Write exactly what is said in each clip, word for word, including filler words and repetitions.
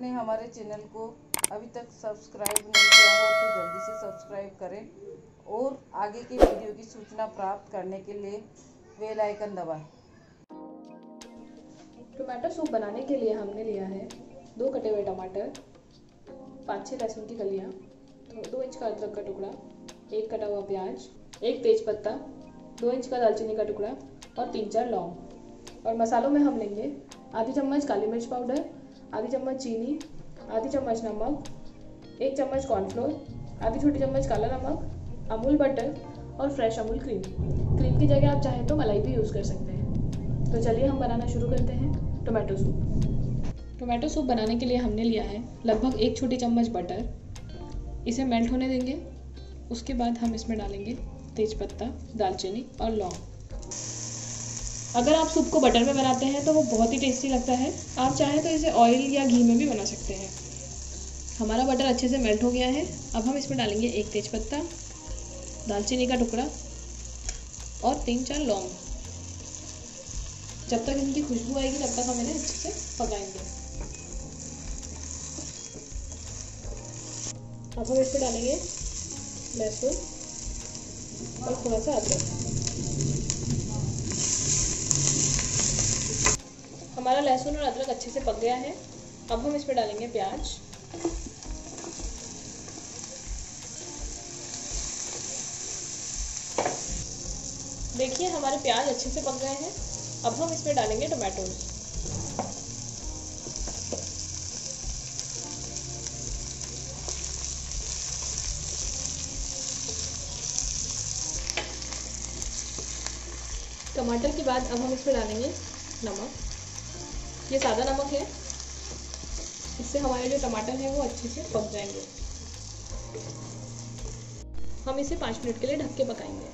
आपने हमारे चैनल को अभी तक सब्सक्राइब नहीं किया हो तो जल्दी से सब्सक्राइब करें और आगे की वीडियो की सूचना प्राप्त करने के लिए बेल आइकन दबाएं। टमाटर सूप बनाने के लिए हमने लिया है दो कटे हुए टमाटर, पाँच छः लहसुन की कलियाँ, दो इंच का अदरक का टुकड़ा, एक कटा हुआ प्याज, एक तेज पत्ता, दो इंच का दालचीनी का टुकड़ा और तीन चार लौंग। और मसालों में हम लेंगे आधी चम्मच काली मिर्च पाउडर, आधी चम्मच चीनी, आधी चम्मच नमक, एक चम्मच कॉर्नफ्लोर, आधी छोटी चम्मच काला नमक, अमूल बटर और फ्रेश अमूल क्रीम। क्रीम की जगह आप चाहें तो मलाई भी यूज़ कर सकते हैं। तो चलिए हम बनाना शुरू करते हैं टोमेटो सूप। टोमेटो सूप बनाने के लिए हमने लिया है लगभग एक छोटी चम्मच बटर। इसे मेल्ट होने देंगे। उसके बाद हम इसमें डालेंगे तेज़पत्ता, दालचीनी और लौंग। अगर आप सूप को बटर में बनाते हैं तो वो बहुत ही टेस्टी लगता है। आप चाहें तो इसे ऑयल या घी में भी बना सकते हैं। हमारा बटर अच्छे से मेल्ट हो गया है। अब हम इसमें डालेंगे एक तेज़पत्ता, दालचीनी का टुकड़ा और तीन चार लौंग। जब तक इनकी खुशबू आएगी तब तक हम इन्हें अच्छे से पकाएंगे। अब हम इसमें डालेंगे लहसुन और थोड़ा सा अदरक। हमारा लहसुन और अदरक अच्छे से पक गया है। अब हम इसमें डालेंगे प्याज। देखिए हमारे प्याज अच्छे से पक गए हैं। अब हम इसमें डालेंगे टमाटोज। टमाटर के बाद अब हम इसमें डालेंगे नमक। ये सादा नमक है, इससे हमारे जो टमाटर हैं वो अच्छे से पक जाएंगे। हम इसे पाँच मिनट के लिए ढक के पकाएंगे।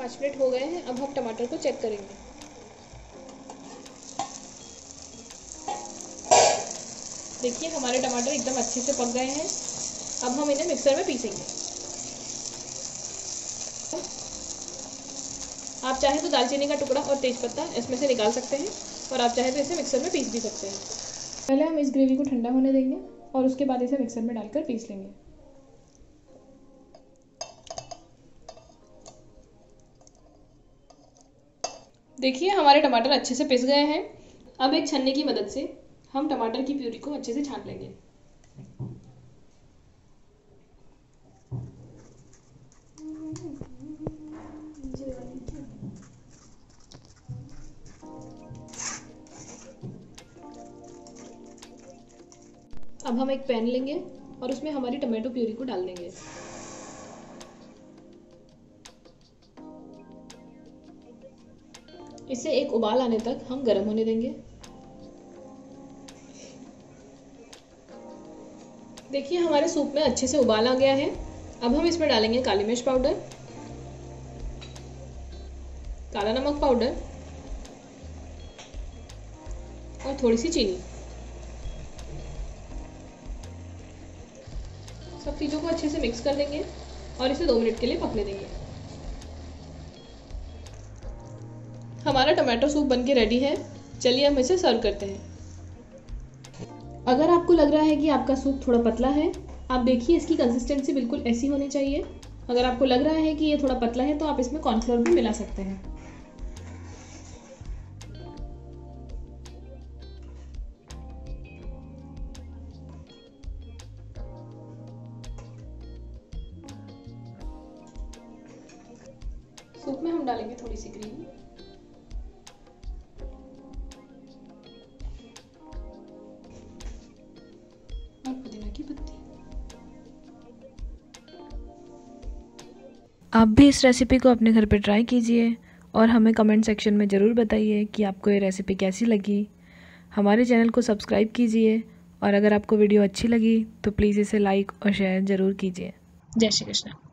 पाँच मिनट हो गए हैं। अब हम टमाटर को चेक करेंगे। देखिए हमारे टमाटर एकदम अच्छे से पक गए हैं। अब हम इन्हें मिक्सर में पीसेंगे। आप चाहे तो दालचीनी का टुकड़ा और तेज़पत्ता इसमें से निकाल सकते हैं और आप चाहे तो इसे मिक्सर में पीस भी सकते हैं। पहले हम इस ग्रेवी को ठंडा होने देंगे और उसके बाद इसे मिक्सर में डालकर पीस लेंगे। देखिए हमारे टमाटर अच्छे से पिस गए हैं। अब एक छन्नी की मदद से हम टमाटर की प्यूरी को अच्छे से छान लेंगे। अब हम एक पैन लेंगे और उसमें हमारी टमाटो प्यूरी को डाल देंगे। इसे एक उबाल आने तक हम गर्म होने देंगे। देखिए हमारे सूप में अच्छे से उबाल आ गया है। अब हम इसमें डालेंगे काली मिर्च पाउडर, काला नमक पाउडर और थोड़ी सी चीनी। सब चीज़ों को अच्छे से मिक्स कर देंगे और इसे दो मिनट के लिए पकने देंगे। हमारा टमाटो सूप बनके रेडी है। चलिए हम इसे सर्व करते हैं। अगर आपको लग रहा है कि आपका सूप थोड़ा पतला है, आप देखिए इसकी कंसिस्टेंसी बिल्कुल ऐसी होनी चाहिए। अगर आपको लग रहा है कि ये थोड़ा पतला है तो आप इसमें कॉर्नफ्लोर भी मिला सकते हैं। सूप में हम डालेंगे थोड़ी सी क्रीम। आप भी इस रेसिपी को अपने घर पे ट्राई कीजिए और हमें कमेंट सेक्शन में ज़रूर बताइए कि आपको ये रेसिपी कैसी लगी। हमारे चैनल को सब्सक्राइब कीजिए और अगर आपको वीडियो अच्छी लगी तो प्लीज़ इसे लाइक और शेयर ज़रूर कीजिए। जय श्री कृष्ण।